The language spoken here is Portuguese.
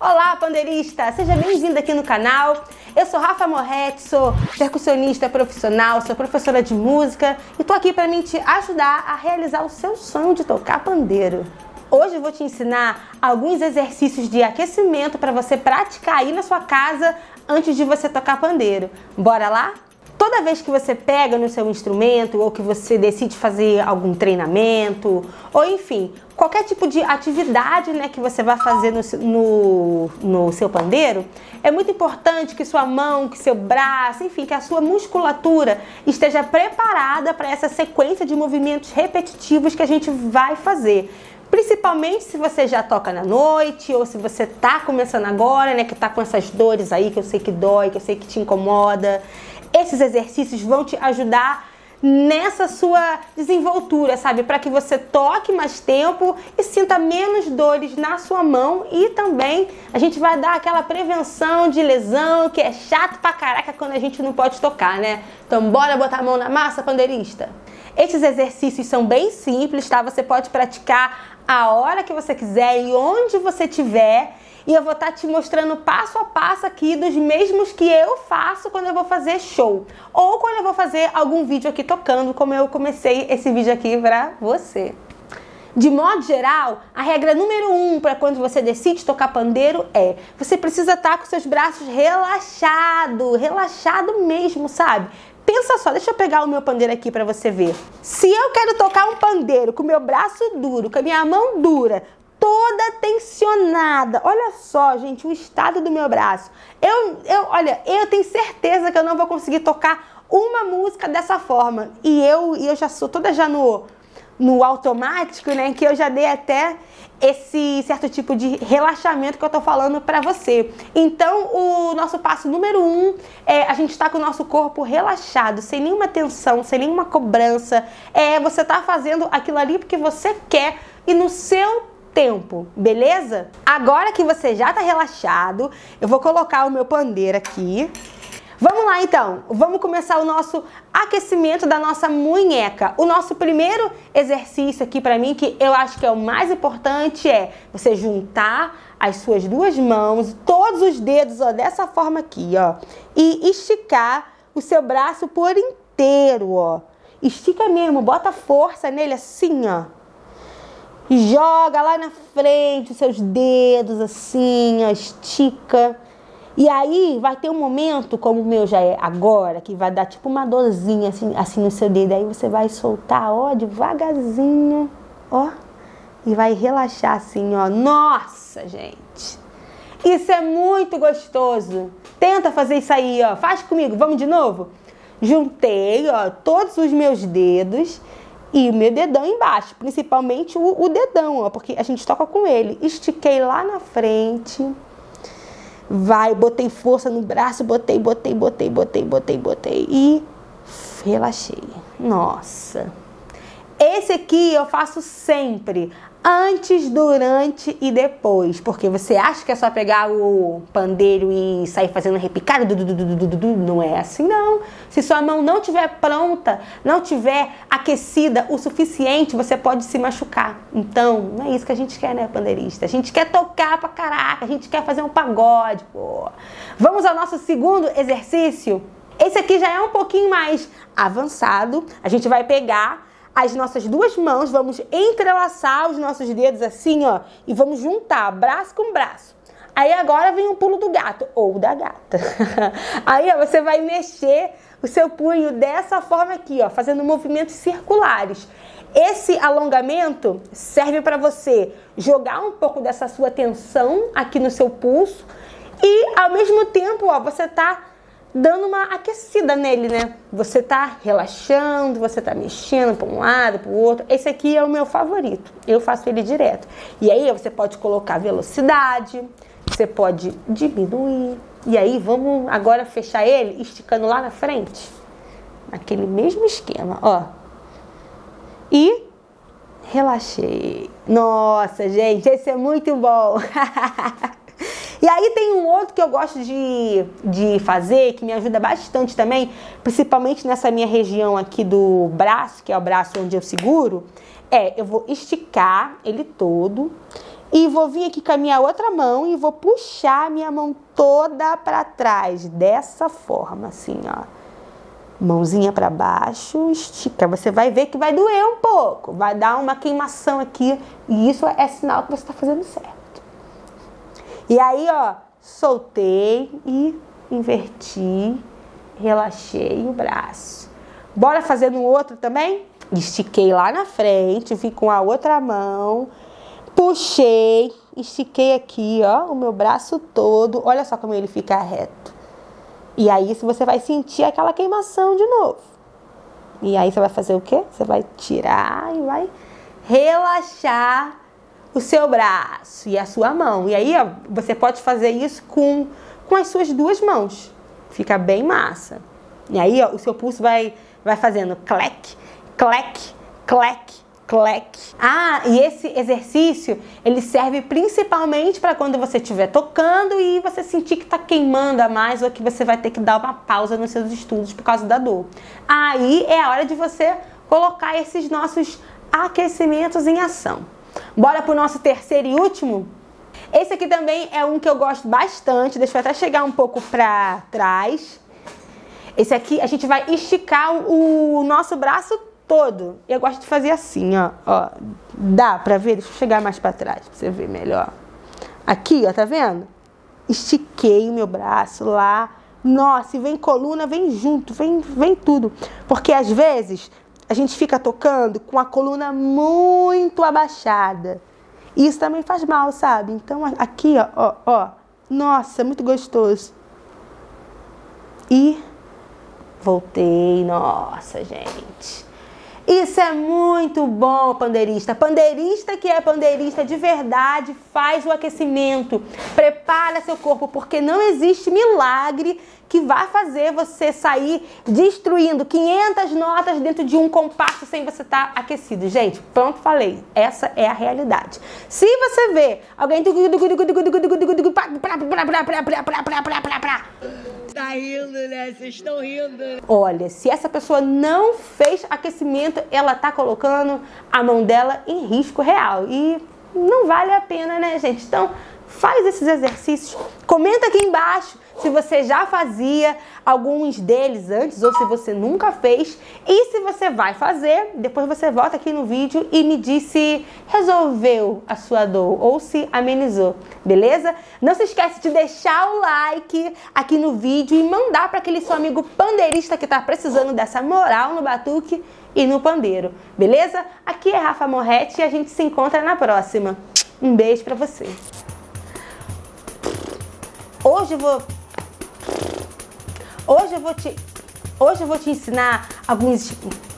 Olá, pandeirista! Seja bem-vindo aqui no canal. Eu sou Rapha Morret, sou percussionista profissional, sou professora de música e tô aqui para te ajudar a realizar o seu sonho de tocar pandeiro. Hoje eu vou te ensinar alguns exercícios de aquecimento para você praticar aí na sua casa antes de você tocar pandeiro. Bora lá? Toda vez que você pega no seu instrumento ou que você decide fazer algum treinamento ou enfim, qualquer tipo de atividade, né, que você vai fazer no seu pandeiro, é muito importante que sua mão, que seu braço, enfim, que a sua musculatura esteja preparada para essa sequência de movimentos repetitivos que a gente vai fazer. Principalmente se você já toca na noite ou se você tá começando agora, né, que tá com essas dores aí que eu sei que dói, que eu sei que te incomoda. Esses exercícios vão te ajudar nessa sua desenvoltura, sabe? Para que você toque mais tempo e sinta menos dores na sua mão e também a gente vai dar aquela prevenção de lesão que é chato pra caraca quando a gente não pode tocar, né? Então bora botar a mão na massa, pandeirista! Esses exercícios são bem simples, tá? Você pode praticar a hora que você quiser e onde você estiver. E eu vou estar te mostrando passo a passo aqui dos mesmos que eu faço quando eu vou fazer show. Ou quando eu vou fazer algum vídeo aqui tocando, como eu comecei esse vídeo aqui pra você. De modo geral, a regra número 1 para quando você decide tocar pandeiro é: você precisa estar com seus braços relaxados, relaxado mesmo, sabe? Pensa só, deixa eu pegar o meu pandeiro aqui pra você ver. Se eu quero tocar um pandeiro com o meu braço duro, com a minha mão dura, toda tensionada. Olha só, gente, o estado do meu braço. Olha, eu tenho certeza que eu não vou conseguir tocar uma música dessa forma. E eu já sou toda já no automático, né? Que eu já dei até esse certo tipo de relaxamento que eu tô falando pra você. Então, o nosso passo número 1 é a gente tá com o nosso corpo relaxado, sem nenhuma tensão, sem nenhuma cobrança. É, você tá fazendo aquilo ali porque você quer e no seu tempo, beleza? Agora que você já tá relaxado, eu vou colocar o meu pandeiro aqui. Vamos lá então, vamos começar o nosso aquecimento da nossa munheca. O nosso primeiro exercício aqui pra mim, que eu acho que é o mais importante, é você juntar as suas duas mãos, todos os dedos, ó, dessa forma aqui, ó. E esticar o seu braço por inteiro, ó. Estica mesmo, bota força nele assim, ó. Joga lá na frente os seus dedos assim, ó, estica. E aí vai ter um momento, como o meu já é agora, que vai dar tipo uma dorzinha assim no seu dedo. Aí você vai soltar, ó, devagarzinho, ó. E vai relaxar assim, ó. Nossa, gente! Isso é muito gostoso. Tenta fazer isso aí, ó. Faz comigo, vamos de novo? Juntei, ó, todos os meus dedos. E o meu dedão embaixo, principalmente o dedão, ó, porque a gente toca com ele. Estiquei lá na frente. Vai, botei força no braço, botei. E relaxei. Nossa. Esse aqui eu faço sempre. Antes, durante e depois. Porque você acha que é só pegar o pandeiro e sair fazendo repicada? Não é assim, não. Se sua mão não estiver pronta, não estiver aquecida o suficiente, você pode se machucar. Então, não é isso que a gente quer, né, pandeirista? A gente quer tocar pra caraca, a gente quer fazer um pagode, pô. Vamos ao nosso segundo exercício? Esse aqui já é um pouquinho mais avançado. A gente vai pegar as nossas duas mãos, vamos entrelaçar os nossos dedos assim, ó, e vamos juntar braço com braço. Aí agora vem o pulo do gato, ou da gata. Aí, ó, você vai mexer o seu punho dessa forma aqui, ó, fazendo movimentos circulares. Esse alongamento serve para você jogar um pouco dessa sua tensão aqui no seu pulso e, ao mesmo tempo, ó, você tá dando uma aquecida nele, né? Você tá relaxando, você tá mexendo para um lado, para o outro. Esse aqui é o meu favorito. Eu faço ele direto. E aí você pode colocar velocidade, você pode diminuir. E aí vamos agora fechar ele esticando lá na frente. Naquele mesmo esquema, ó. E relaxei. Nossa, gente, esse é muito bom. E aí tem um outro que eu gosto de fazer, que me ajuda bastante também, principalmente nessa minha região aqui do braço, que é o braço onde eu seguro, eu vou esticar ele todo e vou vir aqui com a minha outra mão e vou puxar a minha mão toda pra trás, dessa forma, assim, ó. Mãozinha pra baixo, estica. Você vai ver que vai doer um pouco, vai dar uma queimação aqui, e isso é sinal que você tá fazendo certo. E aí, ó, soltei e inverti, relaxei o braço. Bora fazer no outro também? Estiquei lá na frente, vim com a outra mão, puxei, estiquei aqui, ó, o meu braço todo. Olha só como ele fica reto. E aí você vai sentir aquela queimação de novo. E aí você vai fazer o quê? Você vai tirar e vai relaxar o seu braço e a sua mão. E aí, ó, você pode fazer isso com as suas duas mãos. Fica bem massa. E aí, ó, o seu pulso vai fazendo clac, clac, clac, clac. Ah, e esse exercício, ele serve principalmente para quando você estiver tocando e você sentir que tá queimando a mais ou que você vai ter que dar uma pausa nos seus estudos por causa da dor. Aí é a hora de você colocar esses nossos aquecimentos em ação. Bora pro nosso terceiro e último? Esse aqui também é um que eu gosto bastante. Deixa eu até chegar um pouco pra trás. Esse aqui a gente vai esticar o nosso braço todo. Eu gosto de fazer assim, ó. Dá pra ver? Deixa eu chegar mais pra trás pra você ver melhor. Aqui, ó, tá vendo? Estiquei o meu braço lá. Nossa, e vem coluna, vem junto, vem tudo. Porque às vezes a gente fica tocando com a coluna muito abaixada. Isso também faz mal, sabe? Então aqui, ó. Nossa, muito gostoso. E voltei. Nossa, gente. Isso é muito bom, pandeirista. Pandeirista que é pandeirista de verdade, faz o aquecimento, prepara seu corpo, porque não existe milagre que vai fazer você sair destruindo 500 notas dentro de um compasso sem você estar aquecido. Gente, pronto, falei. Essa é a realidade. Se você vê alguém... Tá rindo, né? Vocês estão rindo. Olha, se essa pessoa não fez aquecimento, ela tá colocando a mão dela em risco real. E não vale a pena, né, gente? Então, faz esses exercícios. Comenta aqui embaixo se você já fazia alguns deles antes ou se você nunca fez. E se você vai fazer, depois você volta aqui no vídeo e me diz se resolveu a sua dor ou se amenizou, beleza? Não se esquece de deixar o like aqui no vídeo e mandar para aquele seu amigo pandeirista que tá precisando dessa moral no batuque e no pandeiro, beleza? Aqui é Rapha Morret e a gente se encontra na próxima. Um beijo para você. Hoje eu vou te ensinar alguns